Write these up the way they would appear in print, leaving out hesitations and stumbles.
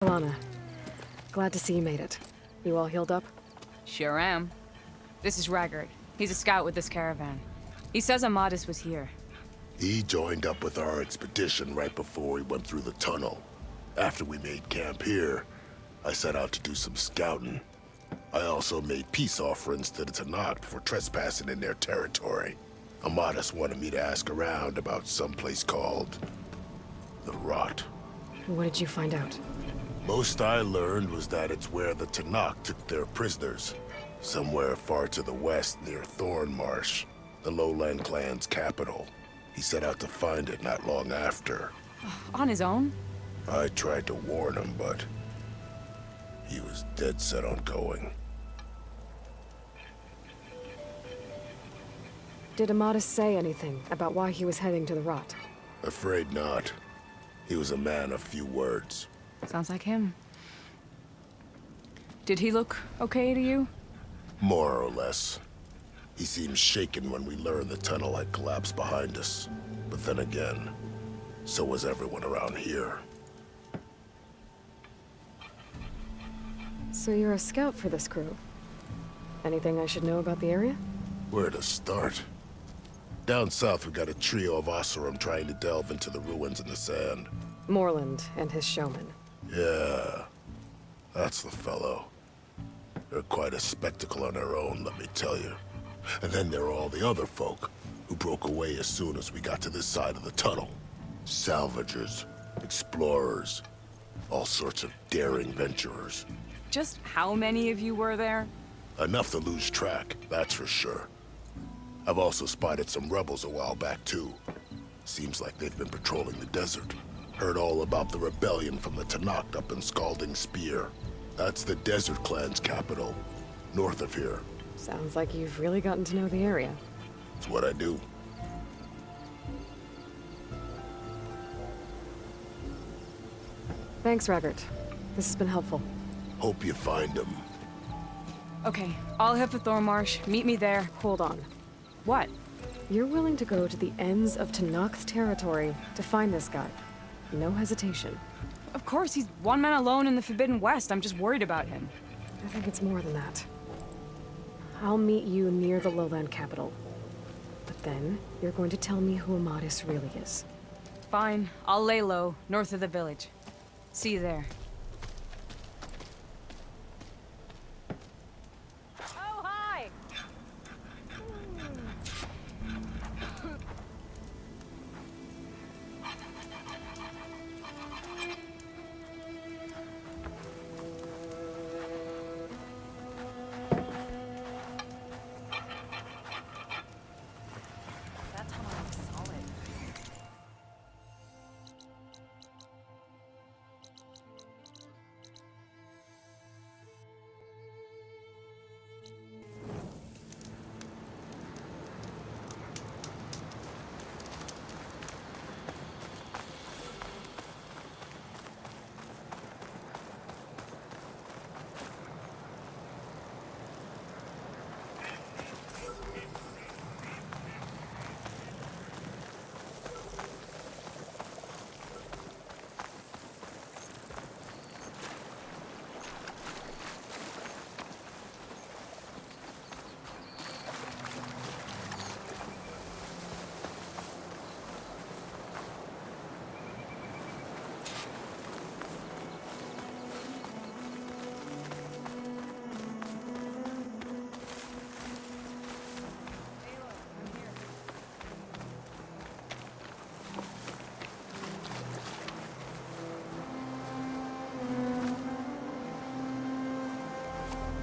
Stelana, glad to see you made it. You all healed up? Sure am. This is Raggart. He's a scout with this caravan. He says Amadis was here. He joined up with our expedition right before we went through the tunnel. After we made camp here, I set out to do some scouting. I also made peace offerings to the Tanakh for trespassing in their territory. Amadis wanted me to ask around about some place called the Rot. What did you find out? Most I learned was that it's where the Tanakh took their prisoners. Somewhere far to the west near Thornmarsh, the Lowland clan's capital. He set out to find it not long after. On his own? I tried to warn him, but he was dead set on going. Did Amadis say anything about why he was heading to the Rot? Afraid not. He was a man of few words. Sounds like him. Did he look okay to you? More or less. He seemed shaken when we learned the tunnel had collapsed behind us. But then again, so was everyone around here. So you're a scout for this crew. Anything I should know about the area? Where to start? Down south, we got a trio of Oseram trying to delve into the ruins in the sand. Moreland and his showman. Yeah, that's the fellow. They're quite a spectacle on their own, let me tell you. And then there are all the other folk, who broke away as soon as we got to this side of the tunnel. Salvagers, explorers, all sorts of daring venturers. Just how many of you were there? Enough to lose track, that's for sure. I've also spotted some rebels a while back, too. Seems like they've been patrolling the desert. Heard all about the rebellion from the Tanakh up in Scalding Spear. That's the Desert Clan's capital, north of here. Sounds like you've really gotten to know the area. It's what I do. Thanks, Raggart. This has been helpful. Hope you find him. Okay, I'll head for Thornmarsh. Meet me there. Hold on. What? You're willing to go to the ends of Tanakh's territory to find this guy. No hesitation. Of course, he's one man alone in the Forbidden West. I'm just worried about him. I think it's more than that. I'll meet you near the Lowland capital. But then, you're going to tell me who Amadis really is. Fine. I'll lay low, north of the village. See you there. Oh, hi!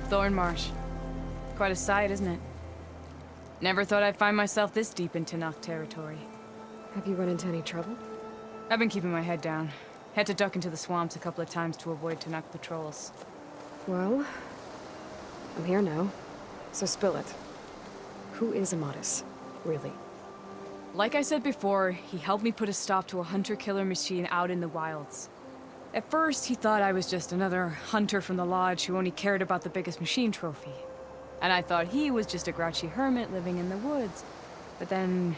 Thornmarsh. Quite a sight, isn't it? Never thought I'd find myself this deep in Tanakh territory. Have you run into any trouble? I've been keeping my head down. Had to duck into the swamps a couple of times to avoid Tanakh patrols. Well, I'm here now, so spill it. Who is Amadis, really? Like I said before, he helped me put a stop to a hunter-killer machine out in the wilds. At first, he thought I was just another hunter from the lodge who only cared about the biggest machine trophy. And I thought he was just a grouchy hermit living in the woods. But then,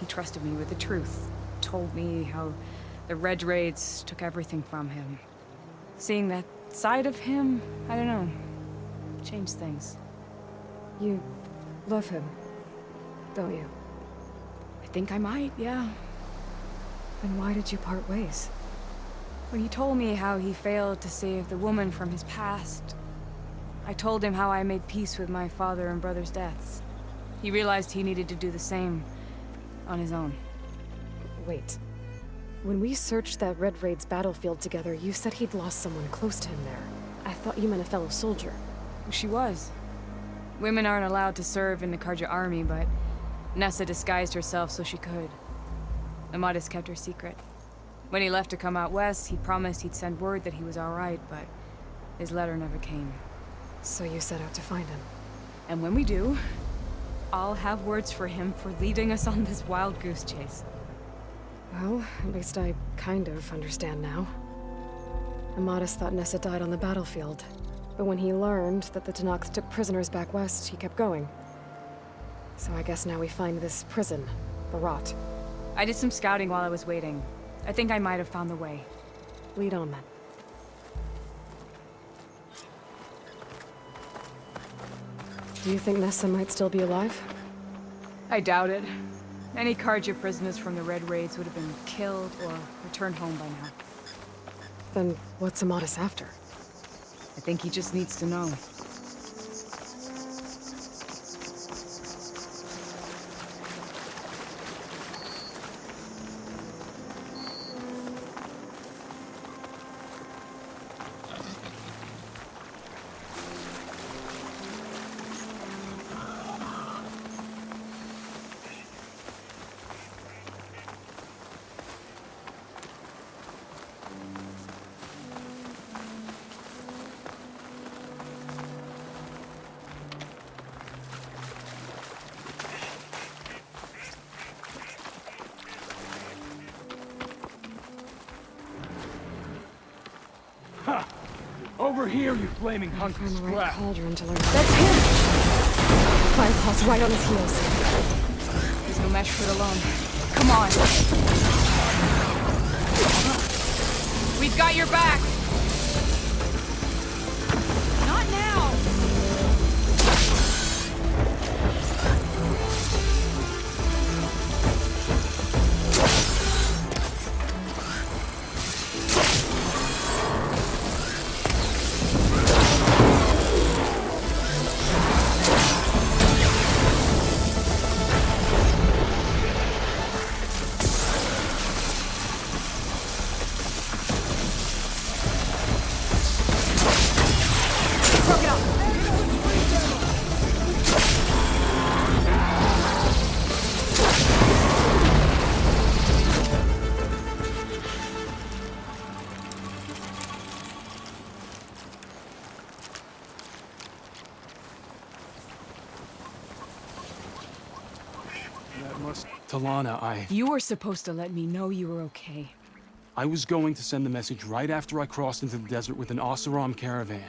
he trusted me with the truth. Told me how the Red Raids took everything from him. Seeing that side of him, I don't know, changed things. You love him, don't you? I think I might, yeah. Then why did you part ways? When he told me how he failed to save the woman from his past, I told him how I made peace with my father and brother's deaths. He realized he needed to do the same on his own. Wait. When we searched that Red Raids battlefield together, you said he'd lost someone close to him there. I thought you meant a fellow soldier. She was. Women aren't allowed to serve in the Karja army, but Nessa disguised herself so she could. Amadis kept her secret. When he left to come out west, he promised he'd send word that he was all right, but his letter never came. So you set out to find him. And when we do, I'll have words for him for leading us on this wild goose chase. Well, at least I kind of understand now. Amadis thought Nessa died on the battlefield, but when he learned that the Tanakh took prisoners back west, he kept going. So I guess now we find this prison, Barat. I did some scouting while I was waiting. I think I might have found the way. Lead on, then. Do you think Nessa might still be alive? I doubt it. Any Karja prisoners from the Red Raids would have been killed or returned home by now. Then what's Amadis after? I think he just needs to know. Over here, you flaming hunk of scrap! That's him! Firepaws right on his heels. There's no match for it alone. Come on! We've got your back! Not now! Stelana, You were supposed to let me know you were okay. I was going to send the message right after I crossed into the desert with an Oseram caravan.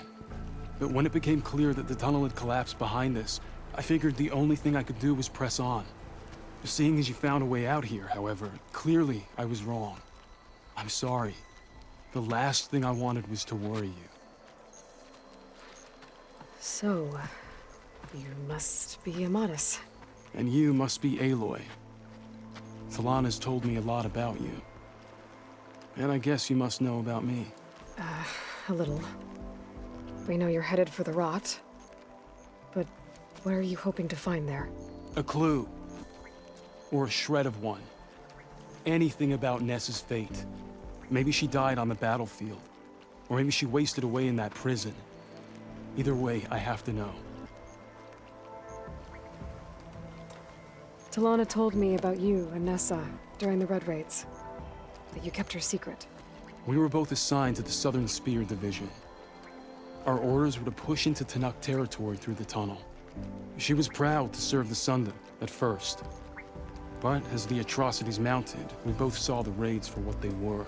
But when it became clear that the tunnel had collapsed behind us, I figured the only thing I could do was press on. Seeing as you found a way out here, however, clearly I was wrong. I'm sorry. The last thing I wanted was to worry you. So, you must be Amadis. And you must be Aloy. Thalana's told me a lot about you. And I guess you must know about me. A little. We know you're headed for the Rot. But what are you hoping to find there? A clue. Or a shred of one. Anything about Nessa's fate. Maybe she died on the battlefield. Or maybe she wasted away in that prison. Either way, I have to know. Stelana told me about you and Nessa during the Red Raids, that you kept her secret. We were both assigned to the Southern Spear Division. Our orders were to push into Tanakh territory through the tunnel. She was proud to serve the Sendem at first. But as the atrocities mounted, we both saw the raids for what they were.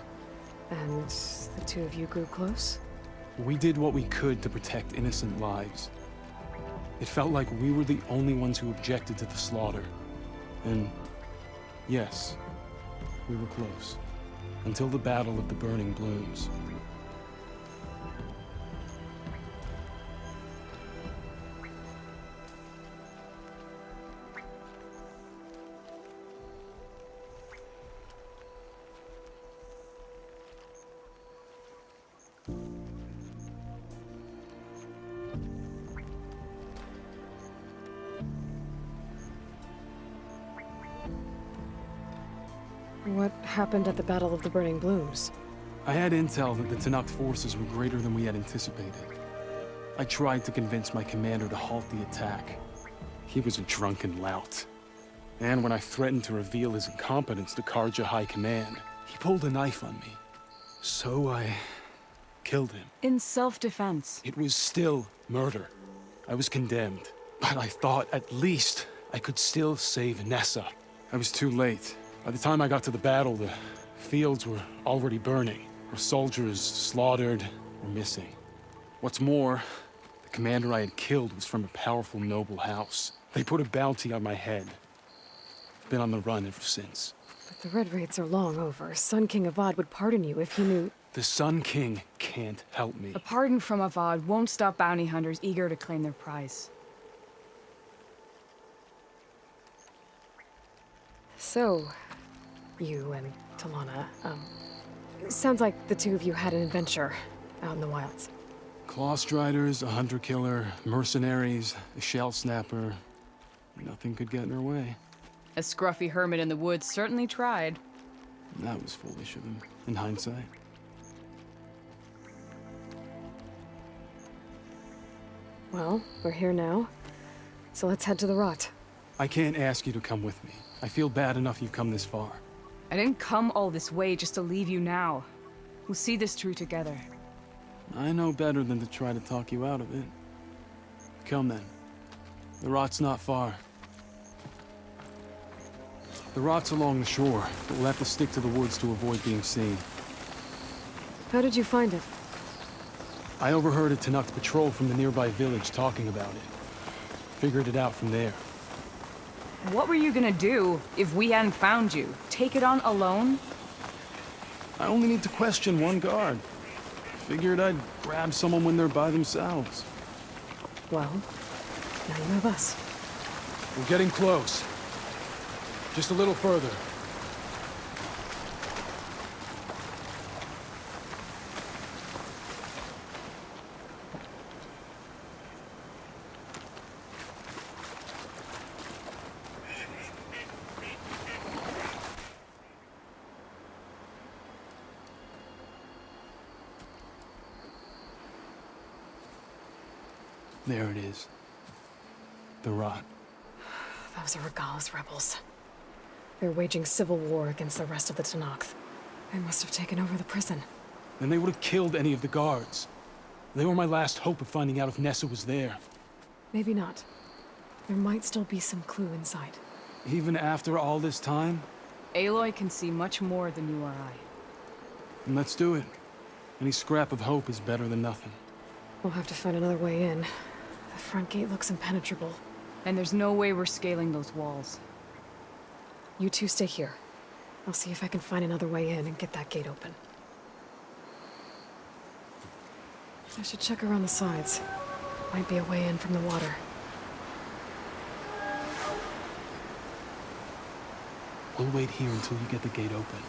And the two of you grew close? We did what we could to protect innocent lives. It felt like we were the only ones who objected to the slaughter. And yes, we were close, until the Battle of the Burning Blooms. What happened at the Battle of the Burning Blooms? I had intel that the Tanakh forces were greater than we had anticipated. I tried to convince my commander to halt the attack. He was a drunken lout. And when I threatened to reveal his incompetence to Karja High Command, he pulled a knife on me. So I killed him. In self-defense. It was still murder. I was condemned. But I thought at least I could still save Nessa. I was too late. By the time I got to the battle, the fields were already burning. Our soldiers slaughtered or missing. What's more, the commander I had killed was from a powerful noble house. They put a bounty on my head. I've been on the run ever since. But the Red Raids are long over. Sun King Avad would pardon you if he knew... The Sun King can't help me. A pardon from Avad won't stop bounty hunters eager to claim their prize. So, you and Talana, sounds like the two of you had an adventure out in the wilds. Clawstriders, a hunter killer, mercenaries, a shell snapper. Nothing could get in her way. A scruffy hermit in the woods certainly tried. That was foolish of him, in hindsight. Well, we're here now, so let's head to the Rot. I can't ask you to come with me. I feel bad enough you've come this far. I didn't come all this way just to leave you now. We'll see this through together. I know better than to try to talk you out of it. Come then. The Rot's not far. The Rot's along the shore, but we'll have to stick to the woods to avoid being seen. How did you find it? I overheard a Tanakh patrol from the nearby village talking about it. Figured it out from there. What were you gonna do if we hadn't found you? Take it on alone? I only need to question one guard. Figured I'd grab someone when they're by themselves. Well, now you have us. We're getting close. Just a little further. There it is. The Rot. Those are Regalis rebels. They're waging civil war against the rest of the Tanakh. They must have taken over the prison. Then they would have killed any of the guards. They were my last hope of finding out if Nessa was there. Maybe not. There might still be some clue inside. Even after all this time? Aloy can see much more than you or I. And let's do it. Any scrap of hope is better than nothing. We'll have to find another way in. The front gate looks impenetrable. And there's no way we're scaling those walls. You two stay here. I'll see if I can find another way in and get that gate open. I should check around the sides. Might be a way in from the water. We'll wait here until you get the gate open.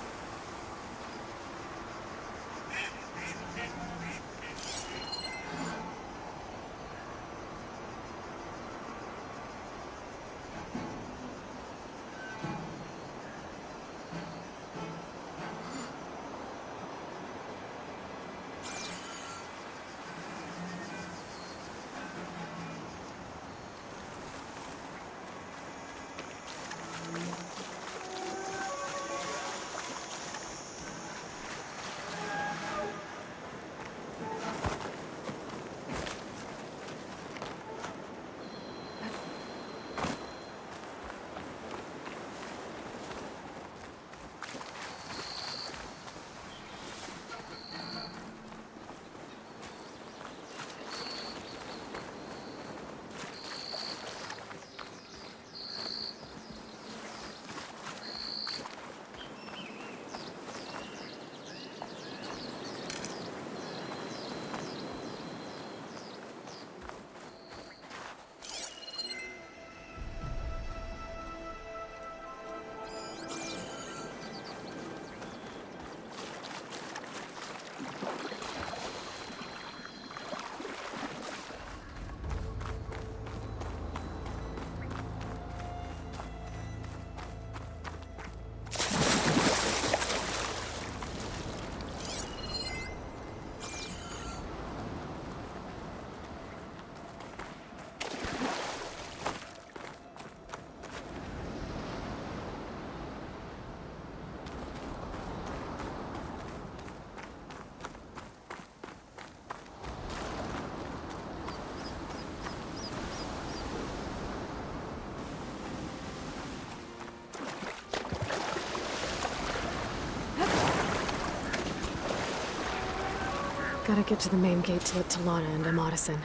Gotta get to the main gate to let Talana and Amadis in.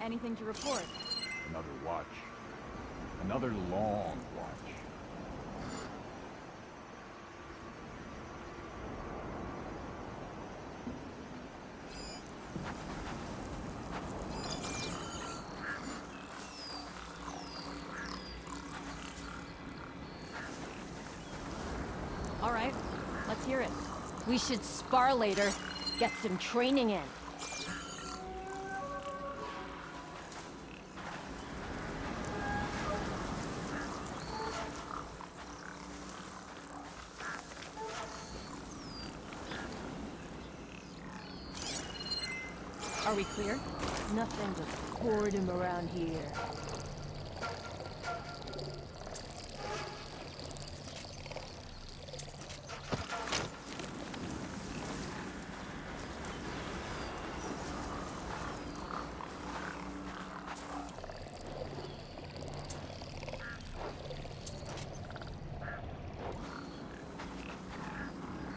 Anything to report? Another watch. Another long watch. All right, let's hear it. We should spar later, get some training in. Are we clear? Nothing but boredom around here.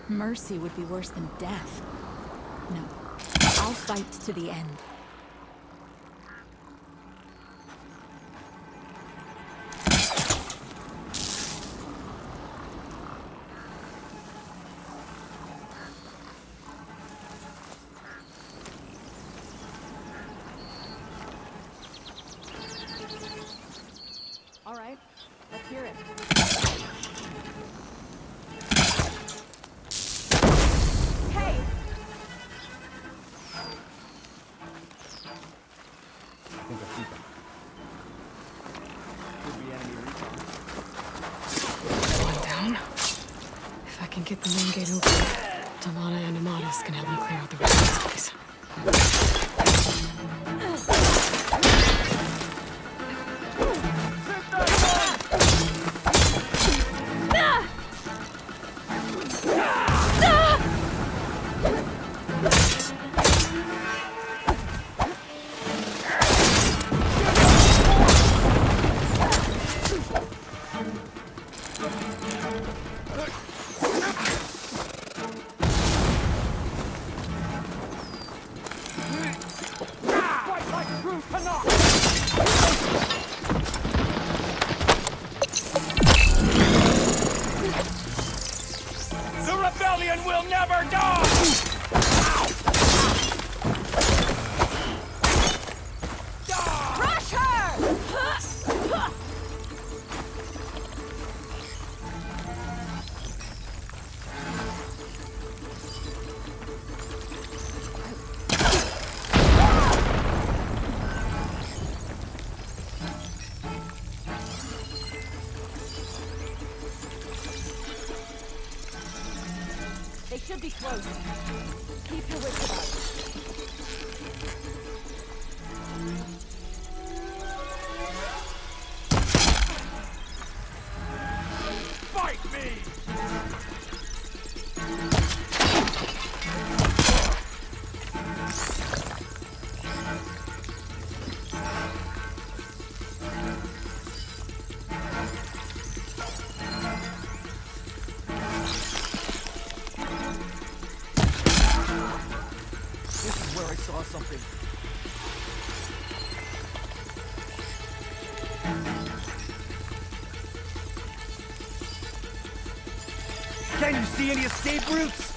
Mercy would be worse than death. No. I'll fight to the end. All right, let's hear it. Get the main gate open. Talana and Amadis can help me clear out the rest of this place. Be close. Keep your wits about you. Fight me! Can you see any escape routes?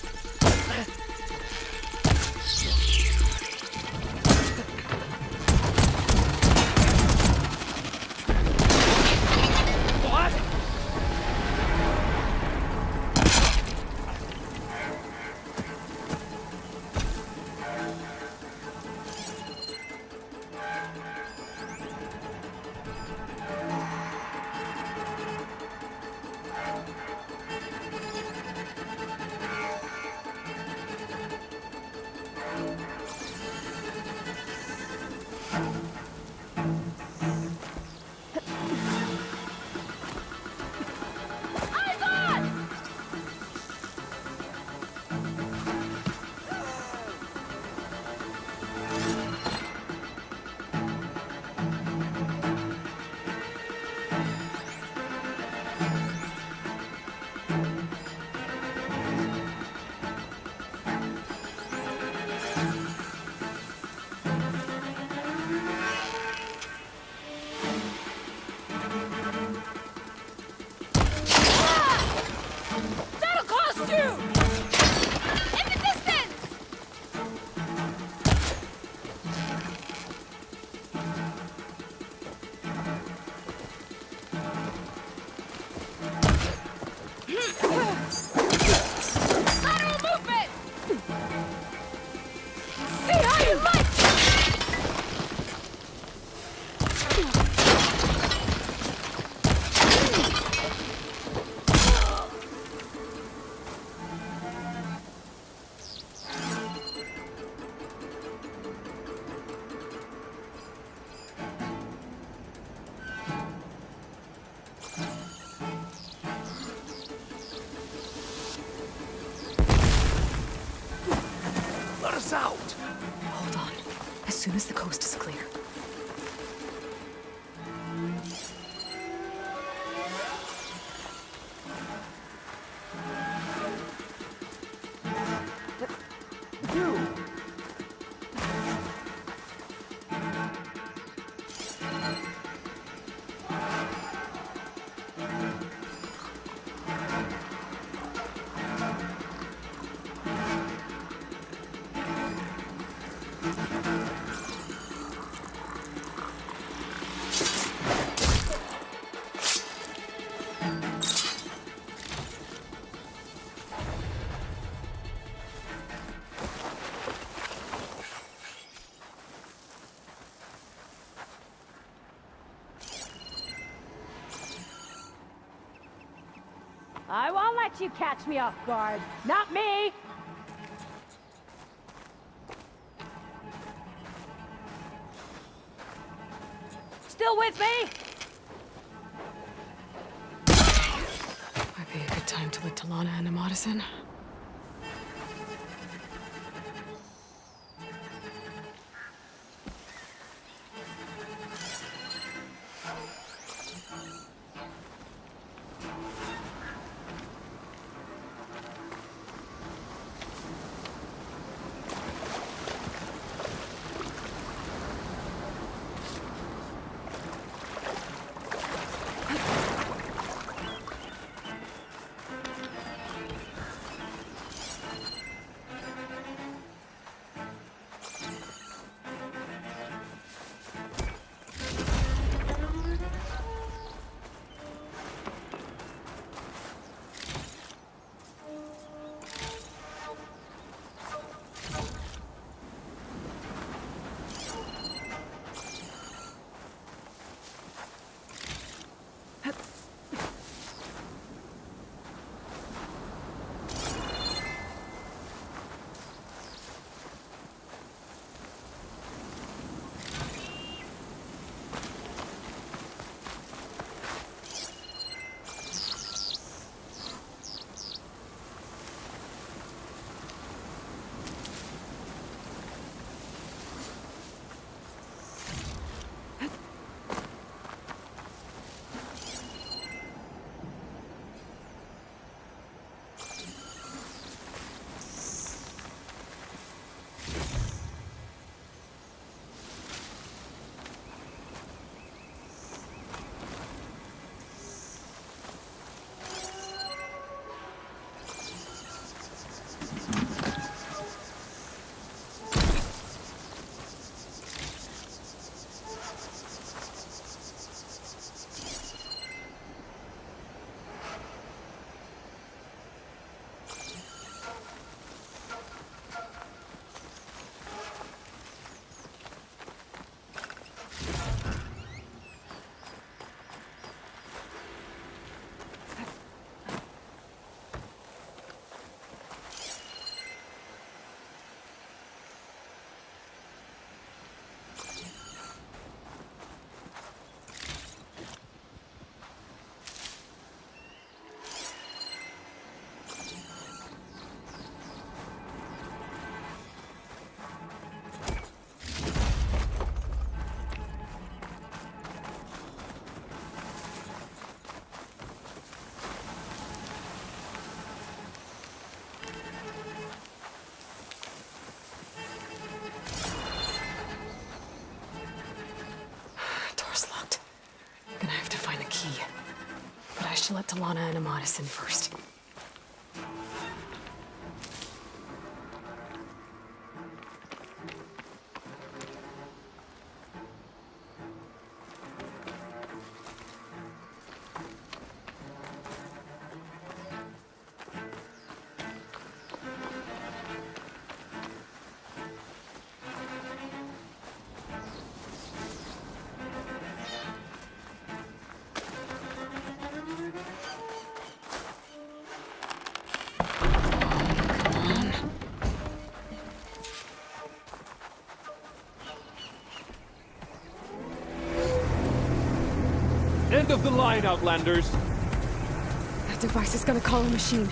I won't let you catch me off guard. Not me! Still with me? Might be a good time to let Stelana and Amadis in. Let Stelana and Amadis in first. of the line, Outlanders! That device is gonna call a machine.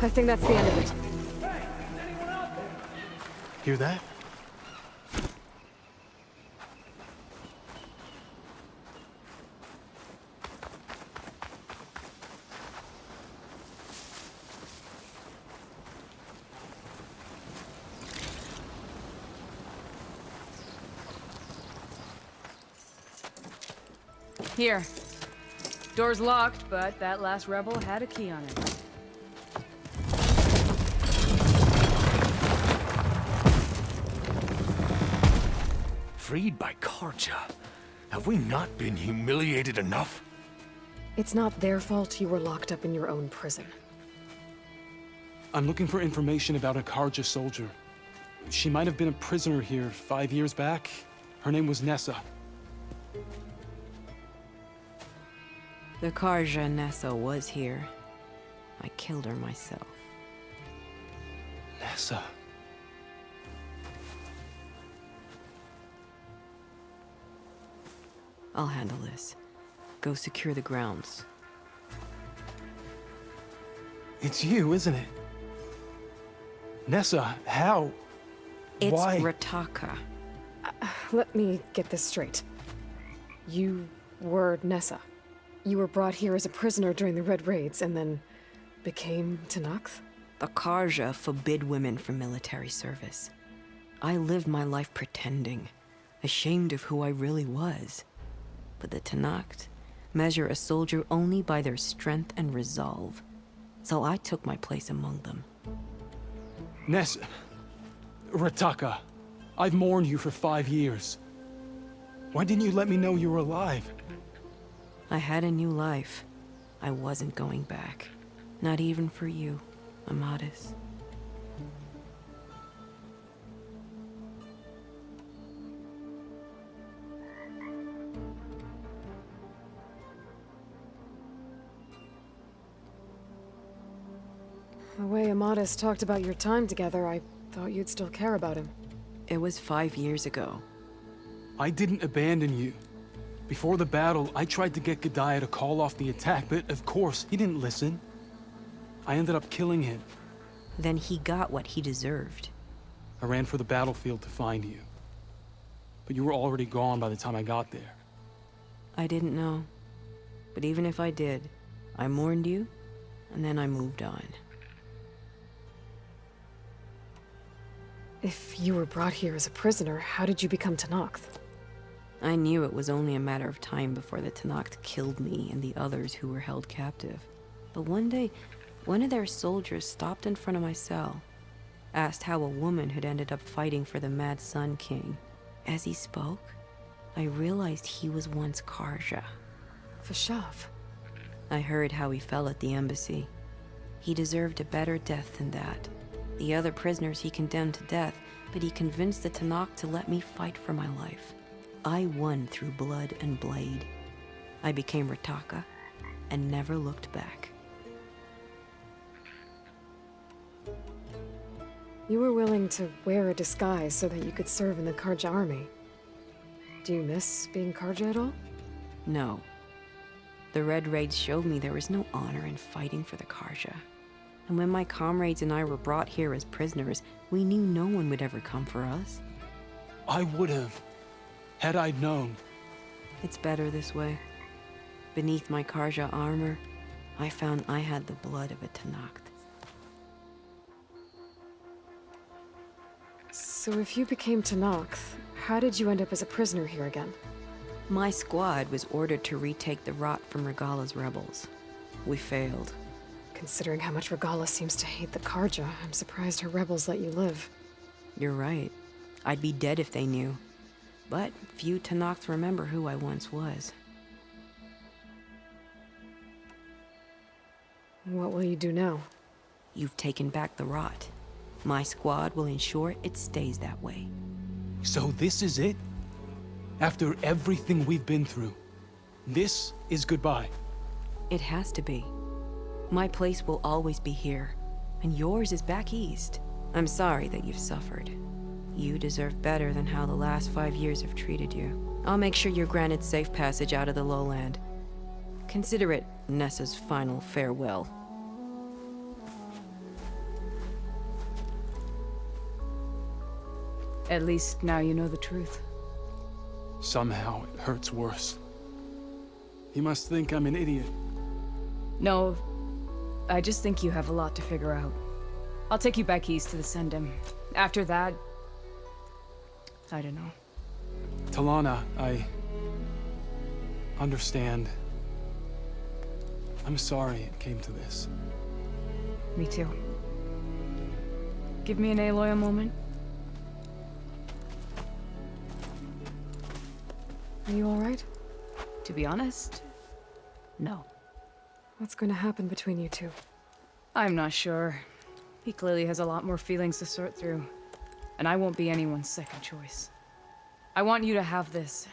I think that's the end of it. Hey, is anyone out there? Hear that? Here. Door's locked, but that last rebel had a key on it. Freed by Karja. Have we not been humiliated enough? It's not their fault you were locked up in your own prison. I'm looking for information about a Karja soldier. She might have been a prisoner here 5 years back. Her name was Nessa. The Karja Nessa was here. I killed her myself. Nessa. I'll handle this. Go secure the grounds. It's you, isn't it? Nessa, how? It's why? Rataka. Let me get this straight. You were Nessa. You were brought here as a prisoner during the Red Raids and then became Tanakh? The Karja forbid women from military service. I lived my life pretending, ashamed of who I really was. But the Tanakh measure a soldier only by their strength and resolve. So I took my place among them. Ness... Rataka, I've mourned you for 5 years. Why didn't you let me know you were alive? I had a new life. I wasn't going back. Not even for you, Amadis. The way Amadis talked about your time together, I thought you'd still care about him. It was 5 years ago. I didn't abandon you. Before the battle, I tried to get Godiah to call off the attack, but of course, he didn't listen. I ended up killing him. Then he got what he deserved. I ran for the battlefield to find you. But you were already gone by the time I got there. I didn't know. But even if I did, I mourned you, and then I moved on. If you were brought here as a prisoner, how did you become Tanakh? I knew it was only a matter of time before the Tanakh killed me and the others who were held captive. But one day, one of their soldiers stopped in front of my cell, asked how a woman had ended up fighting for the Mad Sun King. As he spoke, I realized he was once Karja. Fashav. I heard how he fell at the embassy. He deserved a better death than that. The other prisoners he condemned to death, but he convinced the Tanakh to let me fight for my life. I won through blood and blade. I became Rataka and never looked back. You were willing to wear a disguise so that you could serve in the Karja army. Do you miss being Karja at all? No. The Red Raids showed me there was no honor in fighting for the Karja. And when my comrades and I were brought here as prisoners, we knew no one would ever come for us. I would have, had I known. It's better this way. Beneath my Karja armor, I found I had the blood of a Tanakh. So if you became Tanakh, how did you end up as a prisoner here again? My squad was ordered to retake the Rot from Regalla's rebels. We failed. Considering how much Regalla seems to hate the Karja, I'm surprised her rebels let you live. You're right. I'd be dead if they knew. But few Tanakh remember who I once was. What will you do now? You've taken back the Rot. My squad will ensure it stays that way. So this is it? After everything we've been through, this is goodbye. It has to be. My place will always be here, and yours is back east. I'm sorry that you've suffered. You deserve better than how the last 5 years have treated you. I'll make sure you're granted safe passage out of the lowland. Consider it Nessa's final farewell. At least now you know the truth. Somehow it hurts worse. You must think I'm an idiot. No. I just think you have a lot to figure out. I'll take you back east to the Sendem. After that, I don't know. Stelana, I understand. I'm sorry it came to this. Me too. Give me an Aloy moment. Are you all right? To be honest, no. What's going to happen between you two? I'm not sure. He clearly has a lot more feelings to sort through. And I won't be anyone's second choice. I want you to have this,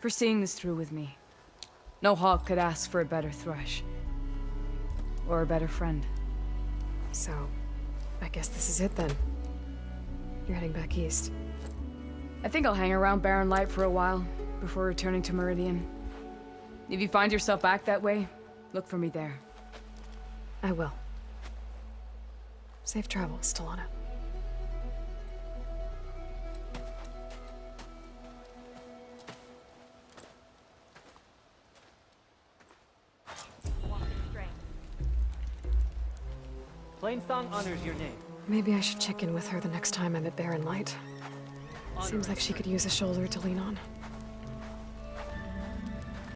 for seeing this through with me. No hawk could ask for a better thrush. Or a better friend. So, I guess this is it then. You're heading back east. I think I'll hang around Baron Light for a while, before returning to Meridian. If you find yourself back that way, look for me there. I will. Safe travels, Stelana. Plainsong honors your name. Maybe I should check in with her the next time I'm at Baron Light. Seems like she could use a shoulder to lean on.